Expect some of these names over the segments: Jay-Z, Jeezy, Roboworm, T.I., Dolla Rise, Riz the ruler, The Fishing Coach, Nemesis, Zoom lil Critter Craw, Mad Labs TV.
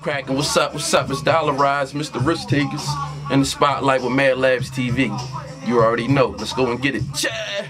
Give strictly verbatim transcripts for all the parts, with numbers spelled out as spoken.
Cracking, what's up, what's up, it's Dolla Rise, Mister Risk Takers, in the spotlight with Mad Labs T V. You already know, let's go and get it. Yeah.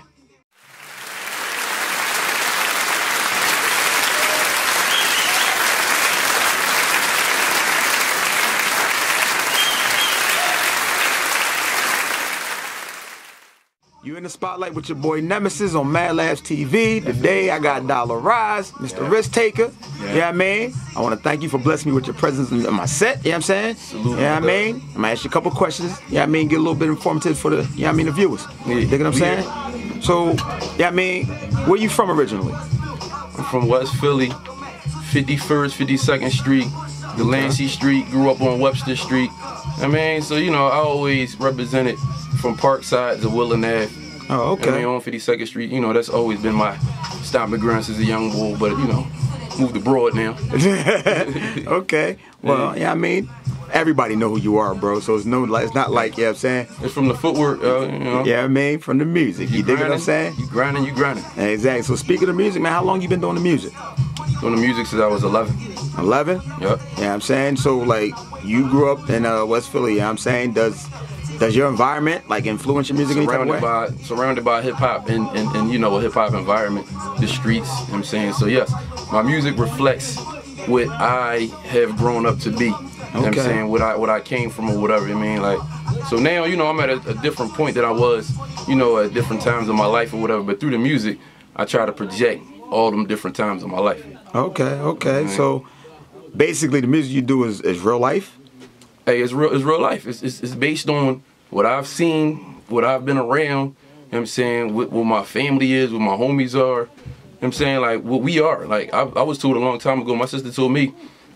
You in the spotlight with your boy Nemesis on Mad Labs T V. Today I got Dolla Rise, Mister Yeah. Risk Taker. Yeah. You know what I mean? I want to thank you for blessing me with your presence in my set. You know what I'm saying? Salute. You know what I mean? I'm going to ask you a couple questions. You know what I mean? Get a little bit informative for the, you know what I mean, the viewers. Yeah. You dig what I'm saying? Yeah. So, you know what I mean? Where you from originally? I'm from West Philly, fifty-first, fifty-second Street, Delancey okay. Street. Grew up on Webster Street. I mean, so, you know, I always represented from Parkside to Willard Avenue. Oh, okay. I mean, on fifty-second Street, you know, that's always been my stomping ground since a young boy, but, you know, moved abroad now. Okay. Well, yeah, I mean, everybody know who you are, bro, so it's no, it's not like, you know what I'm saying? It's from the footwork, uh, you know. Yeah, I mean, from the music. You, you dig what I'm saying? You grinding, you grinding. Exactly. So speaking of music, man, how long you been doing the music? Doing the music since I was eleven. eleven? Yep. Yeah, you know I'm saying? So, like, you grew up in uh, West Philly, you know what I'm saying? Does... Does your environment like influence your music in any type of way? By, surrounded by hip hop and, and, and you know, a hip hop environment, the streets, you know what I'm saying? So yes, my music reflects what I have grown up to be. You okay. know what I'm saying? What I what I came from or whatever, I mean, like, so now, you know, I'm at a, a different point that I was, you know, at different times of my life or whatever, but through the music I try to project all them different times of my life. Okay, okay. Mm-hmm. So basically the music you do is, is real life? Hey, it's real, it's real life. It's, it's, it's based on what I've seen, what I've been around, you know what I'm saying, what, what my family is, what my homies are, you know what I'm saying, like, what we are. Like, I, I was told a long time ago, my sister told me,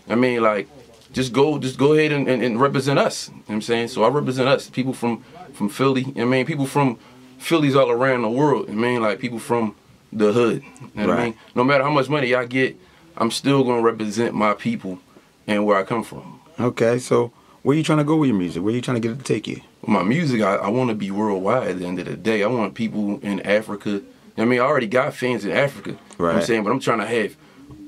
I mean, like, just go just go ahead and, and, and represent us, you know what I'm saying? So I represent us, people from, from Philly, I mean, people from Philly's all around the world, I mean, like, people from the hood, you know what I mean? No matter how much money I get, I'm still going to represent my people and where I come from. Okay, so... where you trying to go with your music? Where you trying to get it to take you? My music, I, I want to be worldwide at the end of the day. I want people in Africa. I mean, I already got fans in Africa. Right. You know what I'm saying? But I'm trying to have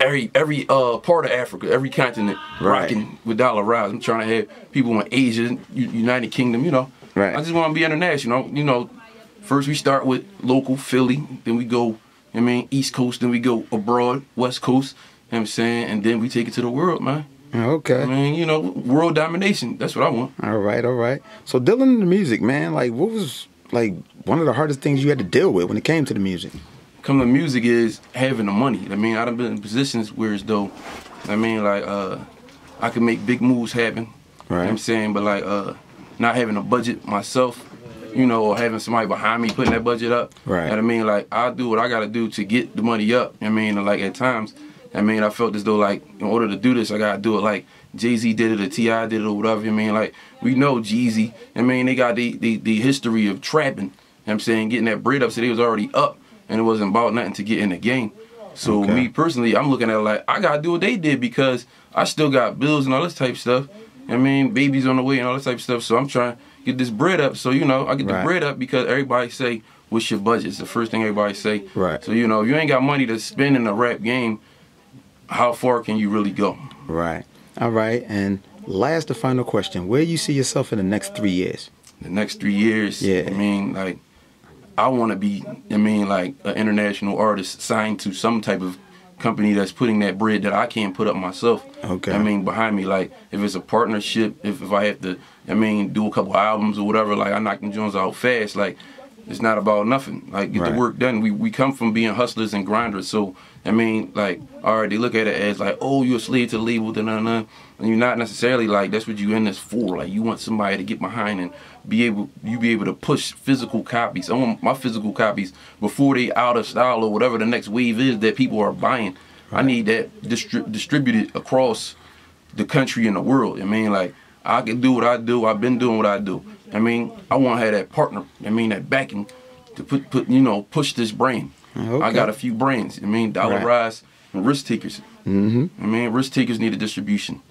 every every uh, part of Africa, every continent right. rocking with Dolla Rise. I'm trying to have people in Asia, United Kingdom, you know. Right. I just want to be international. You know, first we start with local Philly. Then we go, I mean, East Coast. Then we go abroad, West Coast. You know what I'm saying? And then we take it to the world, man. Okay. I mean, you know, world domination. That's what I want. All right, all right. So dealing with the music, man, like what was like one of the hardest things you had to deal with when it came to the music? Come to music is having the money. I mean, I've been in positions where it's though, I mean, like uh, I could make big moves happen. Right. You know what I'm saying, but like uh, not having a budget myself, you know, or having somebody behind me putting that budget up. Right. You know what I mean, like I do what I gotta do to get the money up. You know what I mean, and, like at times. I mean, I felt as though, like, in order to do this, I gotta do it like Jay-Z did it or T I did it or whatever. I mean, like, we know Jeezy. I mean, they got the, the, the history of trapping, you know what I'm saying, getting that bread up, so they was already up, and it wasn't about nothing to get in the game. So, okay. me personally, I'm looking at it like, I gotta do what they did because I still got bills and all this type of stuff. I mean, babies on the way and all this type of stuff, so I'm trying to get this bread up. So, you know, I get right. the bread up because everybody say, what's your budget? It's the first thing everybody say. Right. So, you know, if you ain't got money to spend in a rap game, how far can you really go? Right. All right. And last, the final question. Where you see yourself in the next three years? The next three years? Yeah. I mean, like, I want to be, I mean, like, an international artist signed to some type of company that's putting that bread that I can't put up myself. Okay. I mean, behind me, like, if it's a partnership, if, if I have to, I mean, do a couple albums or whatever, like, I knock them Jones out fast. Like, it's not about nothing. Like, get right. the work done. We, we come from being hustlers and grinders, so... I mean, like, all right, they look at it as like, oh, you're a slave to the label, da da da, and you're not necessarily like that's what you in this for. Like, you want somebody to get behind and be able, you be able to push physical copies. I want my physical copies before they out of style or whatever the next wave is that people are buying. Right. I need that distri distributed across the country and the world. I mean, like, I can do what I do. I've been doing what I do. I mean, I want to have that partner. I mean, that backing to put, put you know, push this brand. Okay. I got a few brands. I mean, Dolla right. Rise and Risk Takers. Mm-hmm. I mean, Risk Takers need a distribution. You know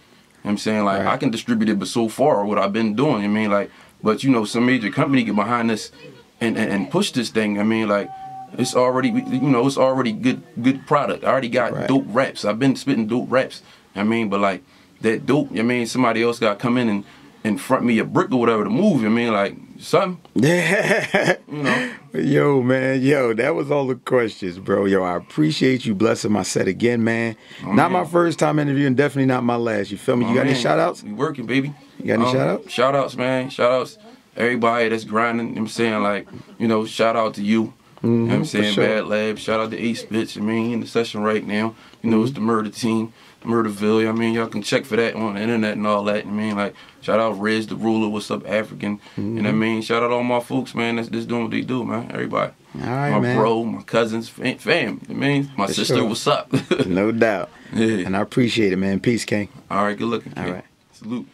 what I'm saying? Like, right. I can distribute it, but so far, what I've been doing, I mean, like, but, you know, some major company get behind this and, and, and push this thing. I mean, like, it's already, you know, it's already good good product. I already got right. dope raps. I've been spitting dope raps. I mean, but, like, that dope, you know what I mean? Somebody else got to come in and, and front me a brick or whatever to move, you know what I mean? Like, something. Yeah. You know. Yo, man, yo, that was all the questions, bro. Yo, I appreciate you blessing my set again, man. Oh, not man. my first time interviewing, definitely not my last. You feel me? You oh, got man. any shout-outs? You working, baby. You got any um, shout-outs? Shout-outs, man. Shout-outs. Everybody that's grinding, you know what I'm saying? Like, you know, shout-out to you. Mm-hmm, you know what I'm saying? Sure. Mad Labs. Shout-out to Ace Bitch. I mean, he in the session right now. You know, mm-hmm. it's the Murder Team. Murderville, I mean, y'all can check for that on the internet and all that. I mean, like, shout out Riz the Ruler, what's up, African. Mm-hmm. You know what I mean? Shout out all my folks, man, that's just doing what they do, man. Everybody. All right, my man. bro, my cousins, fam. fam I mean, my for sister, sure. what's up? No doubt. Yeah. And I appreciate it, man. Peace, King. All right, good looking. All King. right. Salute.